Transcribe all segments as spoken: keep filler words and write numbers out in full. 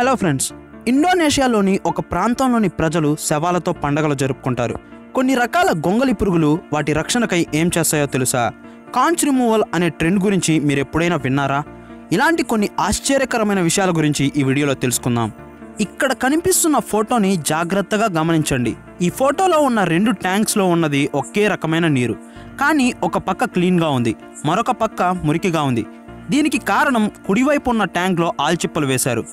Hello friends, ఇండోనేషియాలోని ఒక ప్రాంతంలోని ప్రజలు శవాలతో పండగలు జరుపుకుంటారు. కొన్ని రకాల గొంగలి పురుగులు వాటి రక్షణకై ఏం చేస్తాయో తెలుసా? కాంచ్ రిమూవల్ అనే ట్రెండ్ గురించి మీరు ఎప్పుడైనా విన్నారా? ఇలాంటి కొన్ని ఆశ్చర్యకరమైన విషయాల గురించి ఈ వీడియోలో తెలుసుకుందాం. ఇక్కడ కనిపిస్తున్న ఫోటోని జాగ్రత్తగా గమనించండి. ఈ ఫోటోలో ఉన్న రెండు ట్యాంక్స్లో ఉన్నది ఒకే రకమైన నీరు, కానీ ఒక పక్క క్లీన్గా ఉంది, మరొక పక్క మురికిగా ఉంది. దీనికి కారణం కుడివైపు ఉన్న ట్యాంక్లో ఆల్చిప్పలు వేశారు.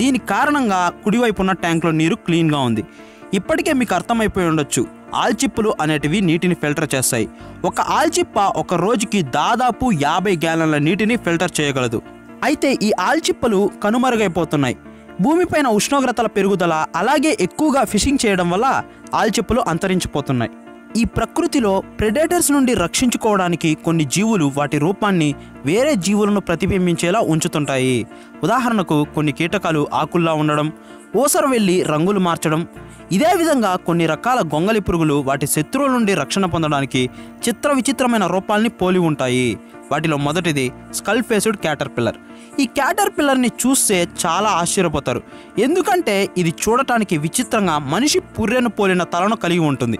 దీని కారణంగా కుడివైపు ఉన్న ట్యాంక్లో నీరు క్లీన్గా ఉంది. ఇప్పటికే మీకు అర్థమైపోయి ఉండొచ్చు, ఆల్చిప్పులు అనేటివి నీటిని ఫిల్టర్ చేస్తాయి. ఒక ఆల్చిప్ప ఒక రోజుకి దాదాపు యాభై గ్యాలన్ల నీటిని ఫిల్టర్ చేయగలదు. అయితే ఈ ఆల్చిప్పలు కనుమరుగైపోతున్నాయి. భూమిపైన ఉష్ణోగ్రతల పెరుగుదల, అలాగే ఎక్కువగా ఫిషింగ్ చేయడం వల్ల ఆల్చిప్పలు అంతరించిపోతున్నాయి. ఈ ప్రకృతిలో ప్రెడేటర్స్ నుండి రక్షించుకోవడానికి కొన్ని జీవులు వాటి రూపాన్ని వేరే జీవులను ప్రతిబింబించేలా ఉంచుతుంటాయి. ఉదాహరణకు కొన్ని కీటకాలు ఆకుల్లా ఉండడం, ఊసరు వెళ్ళి రంగులు మార్చడం. ఇదే విధంగా కొన్ని రకాల గొంగలి పురుగులు వాటి శత్రువుల నుండి రక్షణ పొందడానికి చిత్ర విచిత్రమైన రూపాల్ని పోలి ఉంటాయి. వాటిలో మొదటిది స్కల్ ఫేస్డ్ క్యాటర్పిల్లర్. ఈ క్యాటర్పిల్లర్ని చూస్తే చాలా ఆశ్చర్యపోతారు, ఎందుకంటే ఇది చూడటానికి విచిత్రంగా మనిషి పుర్రెను పోలిన తలను కలిగి ఉంటుంది.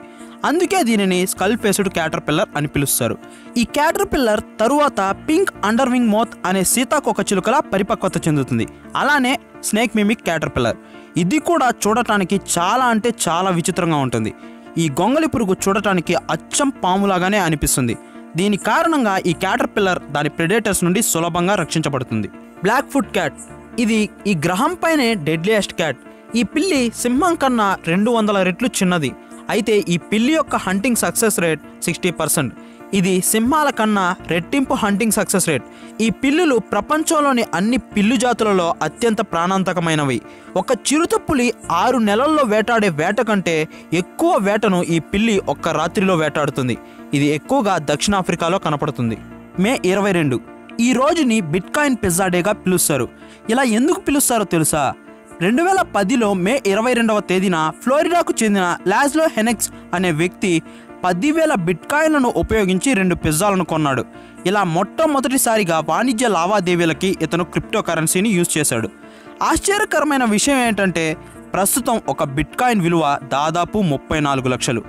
అందుకే దీనిని స్కల్ ఫేస్డ్ క్యాటర్పిల్లర్ అని పిలుస్తారు. ఈ క్యాటర్పిల్లర్ తరువాత పింక్ అండర్వింగ్ మోత్ అనే సీతాకోక చిలుకలా పరిపక్వత చెందుతుంది, అలానే స్నేక్ మిమిక్ క్యాటర్పిల్లర్. ఇది కూడా చూడటానికి చాలా అంటే చాలా విచిత్రంగా ఉంటుంది. ఈ గొంగలి పురుగు చూడటానికి అచ్చం పాములాగానే అనిపిస్తుంది. దీని కారణంగా ఈ క్యాటర్పిల్లర్ దాని ప్రెడేటర్స్ నుండి సులభంగా రక్షించబడుతుంది. బ్లాక్ ఫుట్ క్యాట్, ఇది ఈ గ్రహం పైనే డెడ్లీయెస్ట్ క్యాట్. ఈ పిల్లి సింహం కన్నా రెండు వందల రెట్లు చిన్నది. అయితే ఈ పిల్లి యొక్క hunting success rate sixty percent. ఇది సింహాల కన్నా రెట్టింపు హంటింగ్ సక్సెస్ రేట్. ఈ పిల్లులు ప్రపంచంలోని అన్ని పిల్లు జాతులలో అత్యంత ప్రాణాంతకమైనవి. ఒక చిరుతపులి ఆరు నెలల్లో వేటాడే వేట కంటే ఎక్కువ వేటను ఈ పిల్లి ఒక్క రాత్రిలో వేటాడుతుంది. ఇది ఎక్కువగా దక్షిణాఫ్రికాలో కనపడుతుంది. మే ఇరవై రెండు, ఈ రోజుని బిట్కాయిన్ పిజ్జా డేగా పిలుస్తారు. ఇలా ఎందుకు పిలుస్తారో తెలుసా? రెండు వేల పదిలో మే ఇరవై రెండవ తేదీన ఫ్లోరిడాకు చెందిన లాజ్లో హెనెక్స్ అనే వ్యక్తి పదివేల బిట్కాయిన్లను ఉపయోగించి రెండు పిజ్జాలను కొన్నాడు. ఇలా మొట్టమొదటిసారిగా వాణిజ్య లావాదేవీలకి ఇతను క్రిప్టో కరెన్సీని యూజ్ చేశాడు. ఆశ్చర్యకరమైన విషయం ఏంటంటే, ప్రస్తుతం ఒక బిట్కాయిన్ విలువ దాదాపు ముప్పై నాలుగు లక్షలు,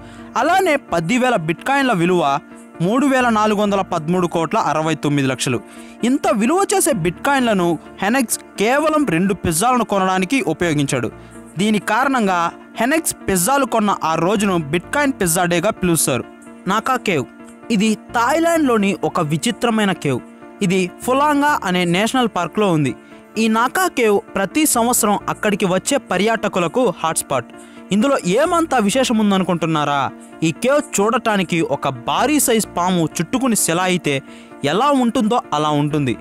అలానే పదివేల బిట్కాయిన్ల విలువ మూడు వేల నాలుగు వందల పదమూడు కోట్ల అరవై తొమ్మిది లక్షలు. ఇంత విలువ చేసే బిట్కాయిన్లను హెనెక్స్ కేవలం రెండు పిజ్జాలను కొనడానికి ఉపయోగించాడు. దీని కారణంగా హెనెక్స్ పిజ్జాలు కొన్న ఆ రోజును బిట్కాయిన్ పిజ్జా డేగా పిలుస్తారు. నాకా కేవ్, ఇది థాయిలాండ్లోని ఒక విచిత్రమైన కేవ్. ఇది ఫులాంగా అనే నేషనల్ పార్క్లో ఉంది. ఈ నాకా కేవ్ ప్రతి సంవత్సరం అక్కడికి వచ్చే పర్యాటకులకు హాట్స్పాట్. ఇందులో ఏమంతా విశేషం ఉందనుకుంటున్నారా? ఈ కేవ్ చూడటానికి ఒక భారీ సైజ్ పాము చుట్టుకుని శిల అయితే ఎలా ఉంటుందో అలా ఉంటుంది.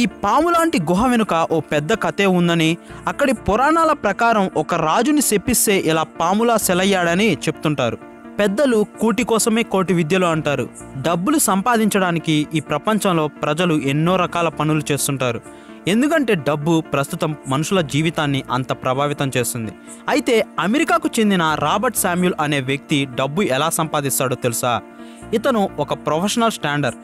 ఈ పాము లాంటి గుహ వెనుక ఓ పెద్ద కథే ఉందని, అక్కడి పురాణాల ప్రకారం ఒక రాజుని శపిస్తే ఇలా పాములా సెలయ్యాడని చెప్తుంటారు. పెద్దలు కూటి కోసమే కోటి విద్యలు అంటారు. డబ్బులు సంపాదించడానికి ఈ ప్రపంచంలో ప్రజలు ఎన్నో రకాల పనులు చేస్తుంటారు, ఎందుకంటే డబ్బు ప్రస్తుతం మనుషుల జీవితాన్ని అంత ప్రభావితం చేస్తుంది. అయితే అమెరికాకు చెందిన రాబర్ట్ శామ్యూల్ అనే వ్యక్తి డబ్బు ఎలా సంపాదిస్తాడో తెలుసా? ఇతను ఒక ప్రొఫెషనల్ స్టాండర్.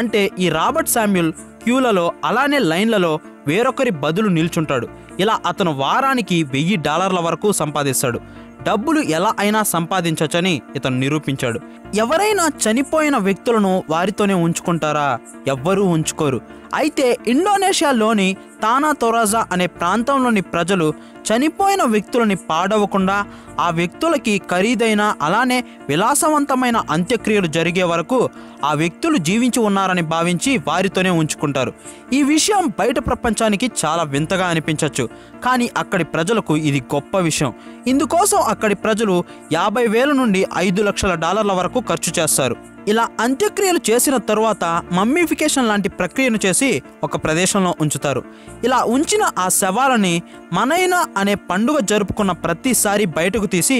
అంటే ఈ రాబర్ట్ శామ్యూల్ క్యూలలో అలానే లైన్లలో వేరొకరి బదులు నిల్చుంటాడు. ఇలా అతను వారానికి వెయ్యి డాలర్ల వరకు సంపాదిస్తాడు. డబ్బులు ఎలా అయినా సంపాదించొచ్చని ఇతను నిరూపించాడు. ఎవరైనా చనిపోయిన వ్యక్తులను వారితోనే ఉంచుకుంటారా? ఎవ్వరూ ఉంచుకోరు. అయితే ఇండోనేషియాలోని తానా తొరాజా అనే ప్రాంతంలోని ప్రజలు చనిపోయిన వ్యక్తులని పాడవకుండా ఆ వ్యక్తులకి ఖరీదైన అలానే విలాసవంతమైన అంత్యక్రియలు జరిగే వరకు ఆ వ్యక్తులు జీవించి ఉన్నారని భావించి వారితోనే ఉంచుకుంటారు. ఈ విషయం బయట ప్రపంచానికి చాలా వింతగా అనిపించవచ్చు, కానీ అక్కడి ప్రజలకు ఇది గొప్ప విషయం. ఇందుకోసం అక్కడి ప్రజలు యాభై వేల నుండి ఐదు లక్షల డాలర్ల వరకు ఖర్చు చేస్తారు. ఇలా అంత్యక్రియలు చేసిన తరువాత మమ్మిఫికేషన్ లాంటి ప్రక్రియను చేసి ఒక ప్రదేశంలో ఉంచుతారు. ఇలా ఉంచిన ఆ శవాలని మనైనా అనే పండుగ జరుపుకున్న ప్రతిసారి బయటకు తీసి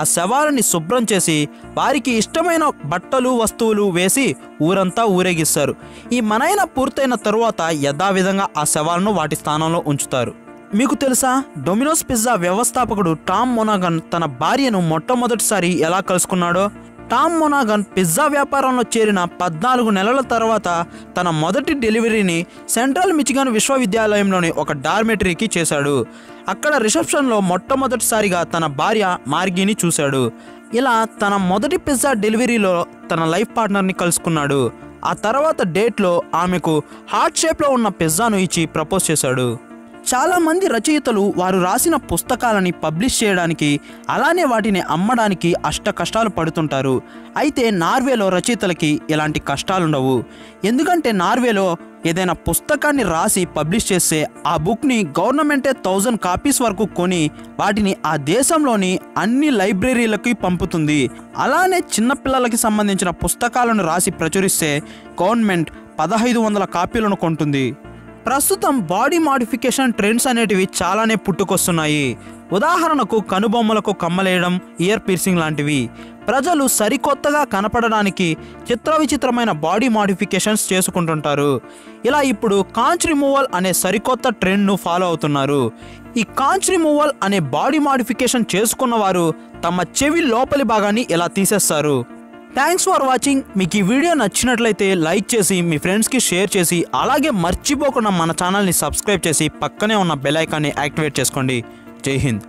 ఆ శవాలని శుభ్రం చేసి వారికి ఇష్టమైన బట్టలు వస్తువులు వేసి ఊరంతా ఊరేగిస్తారు. ఈ మనైనా పూర్తయిన తరువాత యథావిధంగా ఆ శవాలను వాటి స్థానంలో ఉంచుతారు. మీకు తెలుసా, డొమినోస్ పిజ్జా వ్యవస్థాపకుడు టామ్ మొనాగన్ తన భార్యను మొట్టమొదటిసారి ఎలా కలుసుకున్నాడో? టామ్ మొనాగన్ పిజ్జా వ్యాపారంలో చేరిన పద్నాలుగు నెలల తర్వాత తన మొదటి డెలివరీని సెంట్రల్ మిచిగన్ విశ్వవిద్యాలయంలోని ఒక డార్మెటరీకి చేశాడు. అక్కడ రిసెప్షన్లో మొట్టమొదటిసారిగా తన భార్య మార్గీని చూశాడు. ఇలా తన మొదటి పిజ్జా డెలివరీలో తన లైఫ్ పార్ట్నర్ని కలుసుకున్నాడు. ఆ తర్వాత డేట్లో ఆమెకు హార్ట్ షేప్లో ఉన్న పిజ్జాను ఇచ్చి ప్రపోజ్ చేశాడు. చాలామంది రచయితలు వారు రాసిన పుస్తకాలని పబ్లిష్ చేయడానికి అలానే వాటిని అమ్మడానికి అష్ట కష్టాలు పడుతుంటారు. అయితే నార్వేలో రచయితలకి ఇలాంటి కష్టాలుండవు. ఎందుకంటే నార్వేలో ఏదైనా పుస్తకాన్ని రాసి పబ్లిష్ చేస్తే ఆ బుక్ని గవర్నమెంటే థౌజండ్ కాపీస్ వరకు కొని వాటిని ఆ దేశంలోని అన్ని లైబ్రరీలకి పంపుతుంది. అలానే చిన్నపిల్లలకి సంబంధించిన పుస్తకాలను రాసి ప్రచురిస్తే గవర్నమెంట్ పదహైదు వందల కాపీలను కొంటుంది. ప్రస్తుతం బాడీ మాడిఫికేషన్ ట్రెండ్స్ అనేటివి చాలానే పుట్టుకొస్తున్నాయి. ఉదాహరణకు కనుబొమ్మలకు కమ్మలేయడం, ఇయర్ పీర్సింగ్ లాంటివి. ప్రజలు సరికొత్తగా కనపడడానికి చిత్ర విచిత్రమైన బాడీ మాడిఫికేషన్స్ చేసుకుంటుంటారు. ఇలా ఇప్పుడు కాంచ్ రిమూవల్ అనే సరికొత్త ట్రెండ్ను ఫాలో అవుతున్నారు. ఈ కాంచ్ రిమూవల్ అనే బాడీ మాడిఫికేషన్ చేసుకున్నవారు తమ చెవి లోపలి భాగాన్ని ఇలా తీసేస్తారు. Thanks for watching. మీకు ఈ వీడియో నచ్చినట్లయితే లైక్ చేసి మీ ఫ్రెండ్స్కి షేర్ చేసి అలాగే మర్చిపోకుండా మన ఛానల్ని సబ్స్క్రైబ్ చేసి పక్కనే ఉన్న బెల్ ఐకాన్ని యాక్టివేట్ చేసుకోండి. జై హింద్.